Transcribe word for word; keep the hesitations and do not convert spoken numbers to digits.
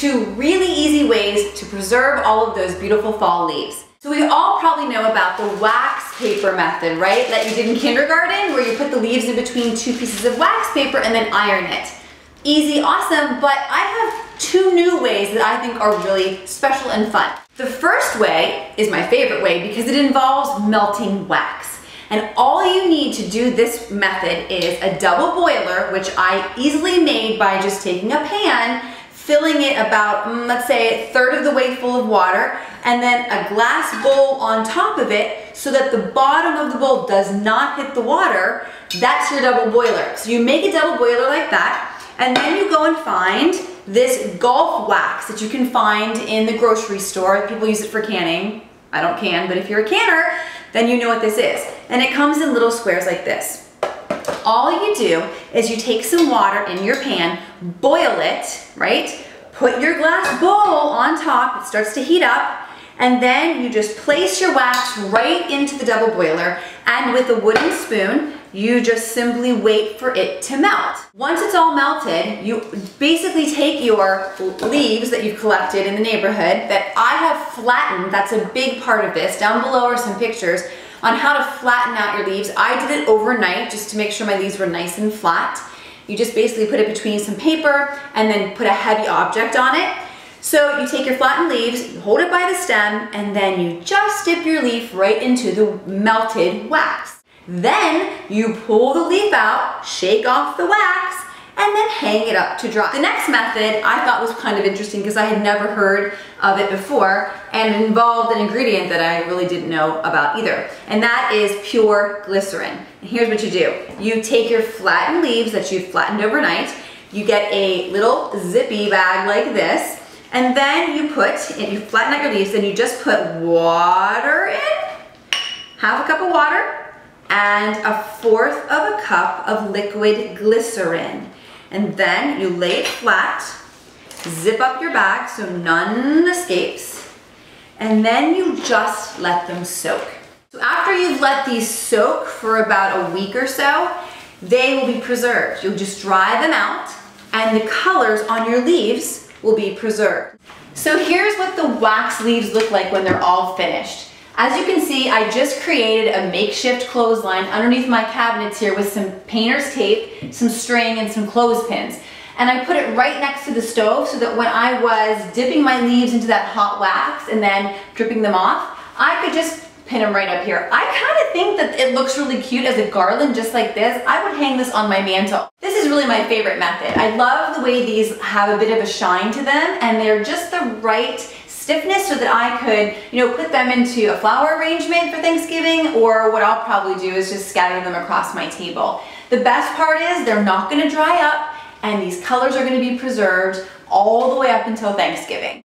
two really easy ways to preserve all of those beautiful fall leaves. So we all probably know about the wax paper method, right? That you did in kindergarten, where you put the leaves in between two pieces of wax paper and then iron it. Easy, awesome, but I have two new ways that I think are really special and fun. The first way is my favorite way because it involves melting wax. And all you need to do this method is a double boiler, which I easily made by just taking a pan, filling it about, mm, let's say, a third of the way full of water, and then a glass bowl on top of it so that the bottom of the bowl does not hit the water. That's your double boiler. So you make a double boiler like that, and then you go and find this golf wax that you can find in the grocery store. People use it for canning. I don't can, but if you're a canner, then you know what this is. And it comes in little squares like this. All you do is you take some water in your pan, boil it, right? Put your glass bowl on top, it starts to heat up, and then you just place your wax right into the double boiler, and with a wooden spoon, you just simply wait for it to melt. Once it's all melted, you basically take your leaves that you've collected in the neighborhood that I have flattened. That's a big part of this. Down below are some pictures on how to flatten out your leaves. I did it overnight just to make sure my leaves were nice and flat. You just basically put it between some paper and then put a heavy object on it. So you take your flattened leaves, you hold it by the stem, and then you just dip your leaf right into the melted wax. Then you pull the leaf out, shake off the wax, and then hang it up to dry. The next method I thought was kind of interesting because I had never heard of it before, and involved an ingredient that I really didn't know about either, and that is pure glycerin. And here's what you do. You take your flattened leaves that you've flattened overnight, you get a little zippy bag like this, and then you put, you flatten out your leaves, and you just put water in, half a cup of water, and a fourth of a cup of liquid glycerin. And then you lay it flat, zip up your bag so none escapes, and then you just let them soak. So after you've let these soak for about a week or so, they will be preserved. You'll just dry them out, and the colors on your leaves will be preserved. So here's what the wax leaves look like when they're all finished. As you can see, I just created a makeshift clothesline underneath my cabinets here with some painter's tape, some string, and some clothespins. And I put it right next to the stove so that when I was dipping my leaves into that hot wax and then dripping them off, I could just pin them right up here. I kind of think that it looks really cute as a garland just like this. I would hang this on my mantle. This is really my favorite method. I love the way these have a bit of a shine to them, and they're just the right stiffness so that I could, you know, put them into a flower arrangement for Thanksgiving, or what I'll probably do is just scatter them across my table. The best part is they're not going to dry up, and these colors are going to be preserved all the way up until Thanksgiving.